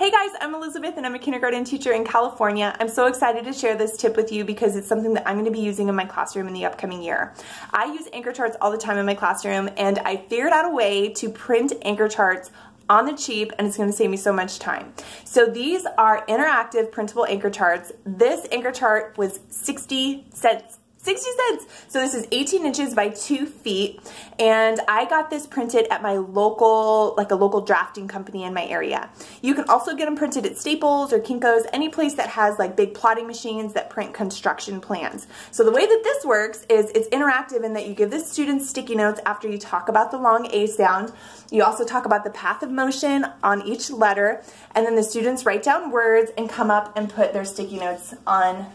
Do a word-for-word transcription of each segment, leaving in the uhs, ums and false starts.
Hey guys, I'm Elizabeth and I'm a kindergarten teacher in California. I'm so excited to share this tip with you because it's something that I'm going to be using in my classroom in the upcoming year. I use anchor charts all the time in my classroom and I figured out a way to print anchor charts on the cheap, and it's going to save me so much time. So these are interactive printable anchor charts. This anchor chart was sixty cents. sixty cents. So this is eighteen inches by two feet. And I got this printed at my local, like a local drafting company in my area. You can also get them printed at Staples or Kinko's, any place that has like big plotting machines that print construction plans. So the way that this works is it's interactive in that you give the students sticky notes after you talk about the long A sound. You also talk about the path of motion on each letter. And then the students write down words and come up and put their sticky notes on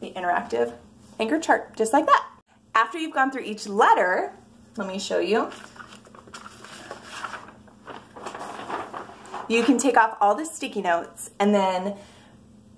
the interactive anchor chart, just like that. After you've gone through each letter, let me show you. You can take off all the sticky notes and then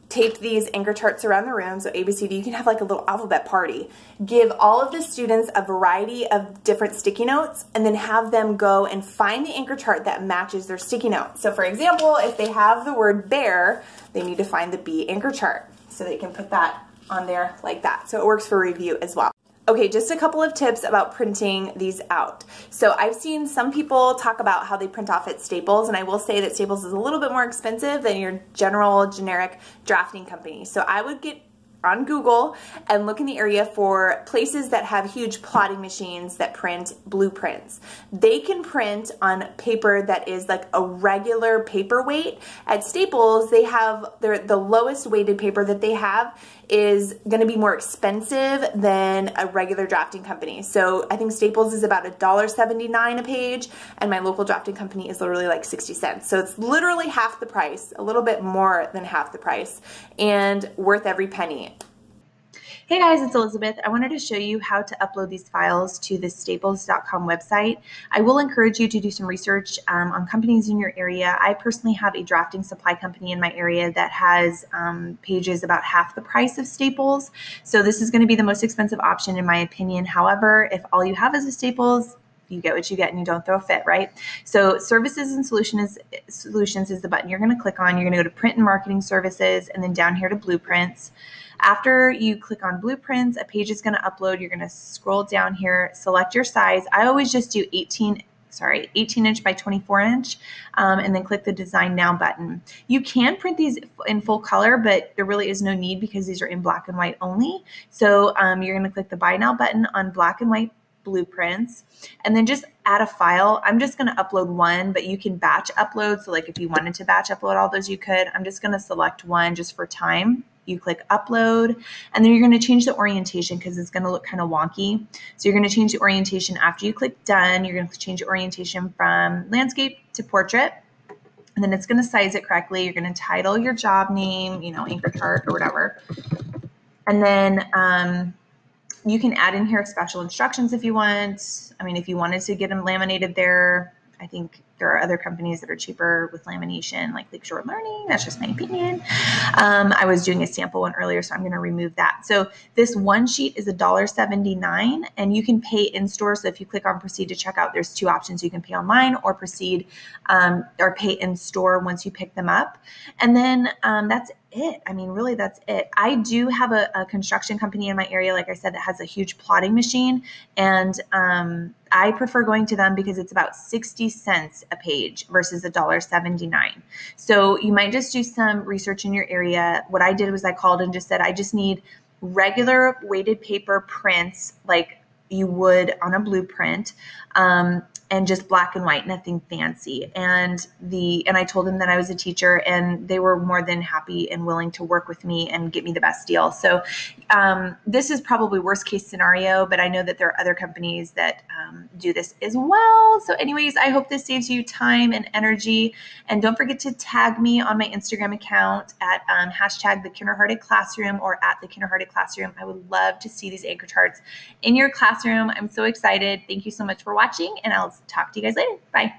tape these anchor charts around the room, so A, B, C, D, you can have like a little alphabet party. Give all of the students a variety of different sticky notes and then have them go and find the anchor chart that matches their sticky note. So for example, if they have the word bear, they need to find the B anchor chart. So they can put that on there like that. So it works for review as well. Okay, just a couple of tips about printing these out. So I've seen some people talk about how they print off at Staples, and I will say that Staples is a little bit more expensive than your general generic drafting company. So I would get on Google and look in the area for places that have huge plotting machines that print blueprints. They can print on paper that is like a regular paper weight. At Staples, they have their, the lowest weighted paper that they have is going to be more expensive than a regular drafting company. So I think Staples is about a dollar seventy-nine a page, and my local drafting company is literally like sixty cents. So it's literally half the price, a little bit more than half the price, and worth every penny. Hey guys, it's Elizabeth. I wanted to show you how to upload these files to the Staples dot com website. I will encourage you to do some research um, on companies in your area. I personally have a drafting supply company in my area that has um, pages about half the price of Staples. So this is going to be the most expensive option in my opinion. However, if all you have is a Staples, you get what you get and you don't throw a fit, right? So services and solutions is, solutions is the button you're going to click on. You're going to go to print and marketing services and then down here to blueprints. After you click on blueprints, a page is going to upload. You're going to scroll down here, select your size. I always just do eighteen, sorry, eighteen inch by twenty-four inch, um, and then click the Design Now button. You can print these in full color, but there really is no need because these are in black and white only. So um, you're going to click the Buy Now button on black and white blueprints, and then just add a file. I'm just going to upload one, but you can batch upload. So like if you wanted to batch upload all those, you could. I'm just going to select one just for time. You click upload, and then you're going to change the orientation because it's going to look kind of wonky. So you're going to change the orientation after you click done. You're going to change the orientation from landscape to portrait, and then it's going to size it correctly. You're going to title your job name, you know, anchor chart or whatever. And then um, you can add in here special instructions if you want. I mean, if you wanted to get them laminated there, I think there are other companies that are cheaper with lamination, like Lake Shore Learning. That's just my opinion. Um, I was doing a sample one earlier, so I'm going to remove that. So this one sheet is a dollar seventy-nine, and you can pay in store. So if you click on proceed to checkout, there's two options. You can pay online or proceed um, or pay in store once you pick them up. And then um, that's it. I mean, really, that's it. I do have a, a construction company in my area, like I said, that has a huge plotting machine, and um, I prefer going to them because it's about sixty cents a page versus a dollar seventy-nine. So you might just do some research in your area. What I did was I called and just said, I just need regular weighted paper prints like you would on a blueprint, um, and just black and white, nothing fancy. And the and I told them that I was a teacher, and they were more than happy and willing to work with me and get me the best deal. So um, this is probably worst case scenario, but I know that there are other companies that um, do this as well. So anyways, I hope this saves you time and energy. And don't forget to tag me on my Instagram account at um, hashtag thekinderheartedclassroom or at thekinderheartedclassroom. I would love to see these anchor charts in your classroom. I'm so excited. Thank you so much for watching, and I'll talk to you guys later. Bye.